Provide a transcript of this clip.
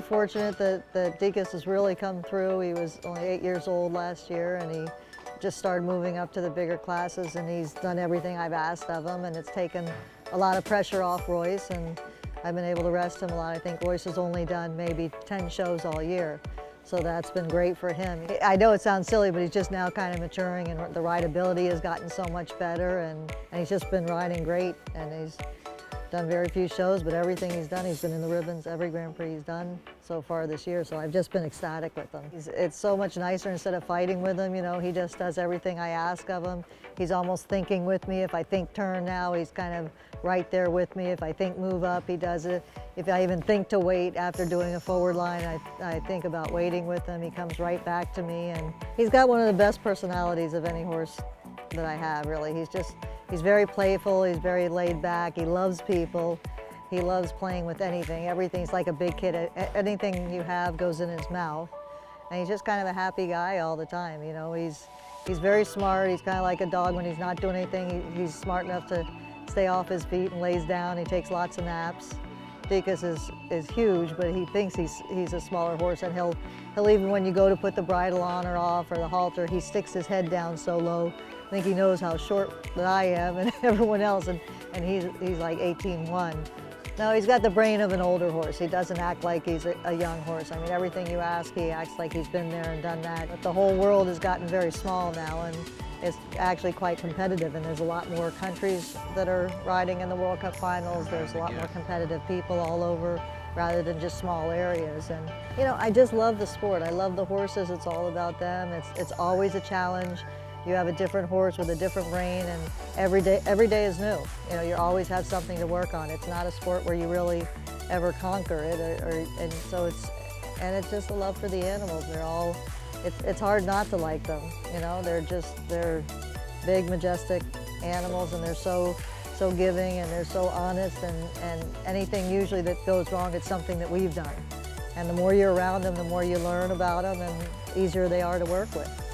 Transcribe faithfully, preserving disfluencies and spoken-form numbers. very fortunate that, that Dicas has really come through. He was only eight years old last year, and he just started moving up to the bigger classes, and he's done everything I've asked of him, and it's taken a lot of pressure off Royce, and I've been able to rest him a lot. I think Royce has only done maybe ten shows all year, so that's been great for him. I know it sounds silly, but he's just now kind of maturing, and the rideability has gotten so much better, and, and he's just been riding great, and he's done very few shows, but everything he's done, he's been in the ribbons, every Grand Prix he's done so far this year, so I've just been ecstatic with him. He's, it's so much nicer instead of fighting with him, you know, he just does everything I ask of him. He's almost thinking with me. If I think turn now, he's kind of right there with me. If I think move up, he does it. If I even think to wait after doing a forward line, I, I think about waiting with him. He comes right back to me, and he's got one of the best personalities of any horse that I have, really. He's just, he's very playful, he's very laid back, he loves people, he loves playing with anything. Everything's like a big kid, anything you have goes in his mouth. And he's just kind of a happy guy all the time, you know. He's, he's very smart, he's kind of like a dog when he's not doing anything. He, he's smart enough to stay off his feet and lays down, he takes lots of naps. Dicas is, is huge, but he thinks he's, he's a smaller horse, and he'll, he'll even when you go to put the bridle on or off or the halter, he sticks his head down so low. I think he knows how short that I am and everyone else, and, and he's, he's like eighteen one. No, he's got the brain of an older horse. He doesn't act like he's a, a young horse. I mean, everything you ask, he acts like he's been there and done that. But the whole world has gotten very small now, and it's actually quite competitive, and there's a lot more countries that are riding in the World Cup Finals. There's a lot more competitive people all over, rather than just small areas. And, you know, I just love the sport. I love the horses. It's all about them. It's, it's always a challenge. You have a different horse with a different rein, and every day, every day is new. You know, you always have something to work on. It's not a sport where you really ever conquer it, or, or, and so it's, and it's just a love for the animals. They're all, it's, it's hard not to like them. You know, they're just, they're big, majestic animals, and they're so, so giving, and they're so honest, and, and anything usually that goes wrong, it's something that we've done. And the more you're around them, the more you learn about them, and the easier they are to work with.